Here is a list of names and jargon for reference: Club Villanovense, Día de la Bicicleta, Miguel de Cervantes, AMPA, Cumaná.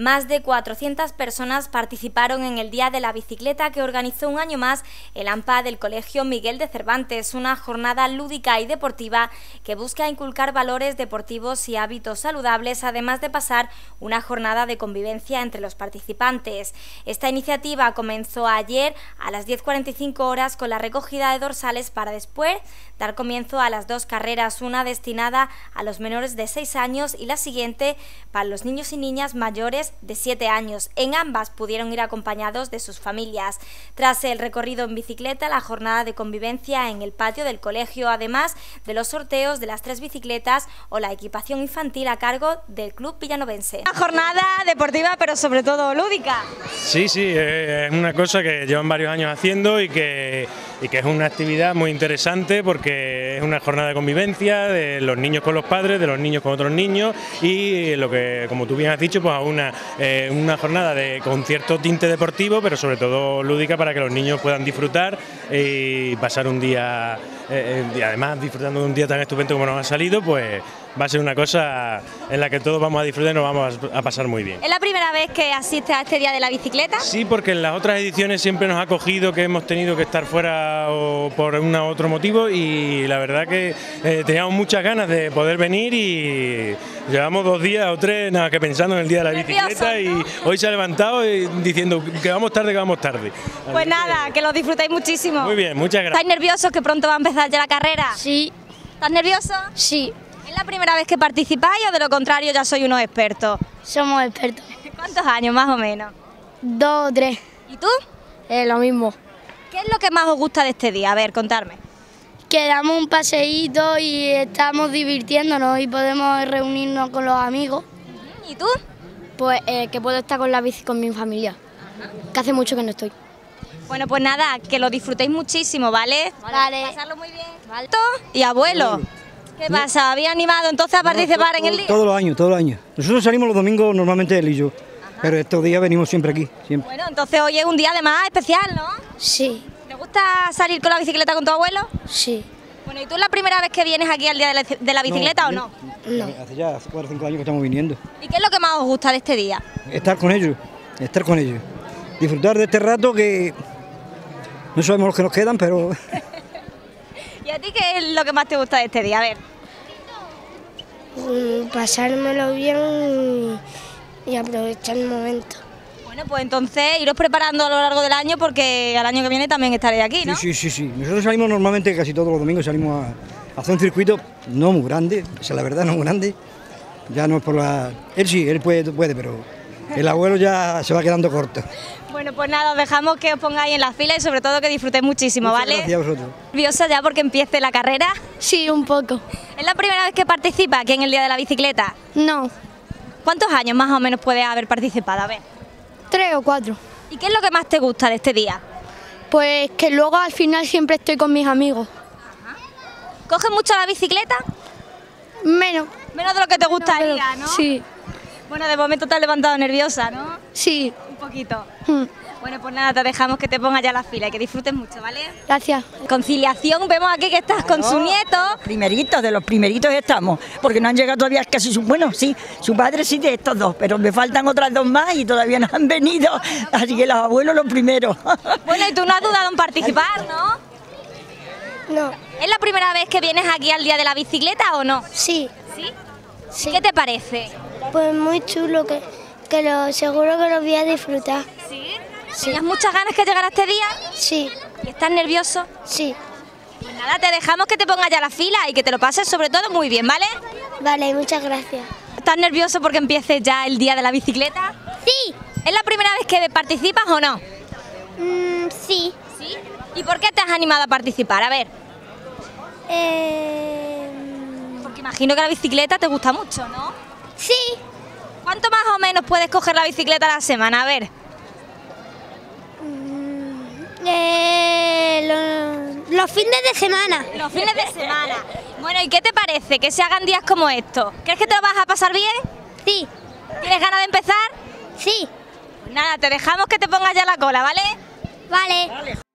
Más de 400 personas participaron en el Día de la Bicicleta que organizó un año más el AMPA del Colegio Miguel de Cervantes, una jornada lúdica y deportiva que busca inculcar valores deportivos y hábitos saludables, además de pasar una jornada de convivencia entre los participantes. Esta iniciativa comenzó ayer a las 10:45 con la recogida de dorsales para después dar comienzo a las dos carreras, una destinada a los menores de 6 años y la siguiente para los niños y niñas mayores de 7 años. En ambas pudieron ir acompañados de sus familias. Tras el recorrido en bicicleta, la jornada de convivencia en el patio del colegio, además de los sorteos de las 3 bicicletas o la equipación infantil a cargo del Club Villanovense. Una jornada deportiva pero sobre todo lúdica. Sí, es una cosa que llevan varios años haciendo y que es una actividad muy interesante porque es una jornada de convivencia de los niños con los padres, de los niños con otros niños y lo que, como tú bien has dicho, pues una jornada con cierto tinte deportivo pero sobre todo lúdica para que los niños puedan disfrutar y pasar un día, y además disfrutando de un día tan estupendo como nos ha salido, pues va a ser una cosa en la que todos vamos a disfrutar y nos vamos a pasar muy bien. ¿Es la primera vez que asistes a este Día de la Bicicleta? Sí, porque en las otras ediciones siempre nos ha cogido que hemos tenido que estar fuera o por un u otro motivo y la verdad que teníamos muchas ganas de poder venir y llevamos 2 días o 3 nada que pensando en el Día de la Bicicleta, ¿no? Y hoy se ha levantado diciendo que vamos tarde, que vamos tarde. Pues nada, que lo disfrutéis muchísimo. Muy bien, muchas gracias. ¿Estáis nerviosos que pronto va a empezar ya la carrera? Sí. ¿Estás nervioso? Sí. ¿Es la primera vez que participáis o de lo contrario ya sois unos expertos? Somos expertos. ¿Cuántos años más o menos? 2 o 3. ¿Y tú? Lo mismo. ¿Qué es lo que más os gusta de este día? A ver, contadme. Que damos un paseíto y estamos divirtiéndonos y podemos reunirnos con los amigos. ¿Y tú? Pues que puedo estar con la bici con mi familia, que hace mucho que no estoy. Bueno, pues nada, que lo disfrutéis muchísimo, ¿vale? Vale. Pasarlo muy bien. Vale. Y abuelo. ¿Qué pasa? ¿Había animado entonces a participar en el día? Todos los años. Nosotros salimos los domingos normalmente él y yo, pero estos días venimos siempre aquí. Siempre. Bueno, entonces hoy es un día además especial, ¿no? Sí. ¿Te gusta salir con la bicicleta con tu abuelo? Sí. Bueno, ¿y tú es la primera vez que vienes aquí al Día de la Bicicleta no, o no? No. Hace ya 4 o 5 años que estamos viniendo. ¿Y qué es lo que más os gusta de este día? Estar con ellos. Disfrutar de este rato que no sabemos los que nos quedan, pero... ¿Y a ti qué es lo que más te gusta de este día? A ver. Pasármelo bien y aprovechar el momento. Bueno, pues entonces iros preparando a lo largo del año porque al año que viene también estaréis aquí, ¿no? Sí. Nosotros salimos normalmente casi todos los domingos, salimos a hacer un circuito no muy grande, o sea, la verdad no muy grande. Ya no es por la... Él sí, él puede, pero el abuelo ya se va quedando corto. Bueno, pues nada, os dejamos que os pongáis en la fila y sobre todo que disfrutéis muchísimo, ¿vale? Gracias a vosotros. ¿Nerviosa ya porque empiece la carrera? Sí, un poco. ¿Es la primera vez que participa aquí en el Día de la Bicicleta? No. ¿Cuántos años más o menos puedes haber participado? A ver. 3 o 4. ¿Y qué es lo que más te gusta de este día? Pues que luego al final siempre estoy con mis amigos. Ajá. ¿Coges mucho la bicicleta? Menos. Menos de lo que te gustaría, ¿no? Sí. Bueno, de momento te has levantado nerviosa, ¿no? Sí. Un poquito. Bueno, pues nada, te dejamos que te pongas ya la fila y que disfrutes mucho, ¿vale? Gracias. Conciliación, vemos aquí que estás con su nieto. De los primeritos estamos, porque no han llegado todavía casi su padre sí de estos dos, pero me faltan otras 2 más y todavía no han venido, así que los abuelos los primeros. Bueno, y tú no has dudado en participar, ¿no? No. ¿Es la primera vez que vienes aquí al Día de la Bicicleta o no? Sí. ¿Sí? ¿Qué te parece? Pues muy chulo, que seguro que lo voy a disfrutar. Sí. ¿Tenías muchas ganas que llegara este día? Sí. ¿Y estás nervioso? Sí. Pues nada, te dejamos que te pongas ya la fila y que te lo pases sobre todo muy bien, ¿vale? Vale, muchas gracias. ¿Estás nervioso porque empieces ya el Día de la Bicicleta? Sí. ¿Es la primera vez que participas o no? Sí. ¿Sí? ¿Y por qué te has animado a participar? A ver. Porque imagino que la bicicleta te gusta mucho, ¿no? Sí. ¿Cuánto más o menos puedes coger la bicicleta a la semana? A ver. Los fines de semana. Los fines de semana. Bueno, ¿y qué te parece que se hagan días como estos? ¿Crees que te lo vas a pasar bien? Sí. ¿Tienes ganas de empezar? Sí. Pues nada, te dejamos que te pongas ya la cola, ¿vale? Vale.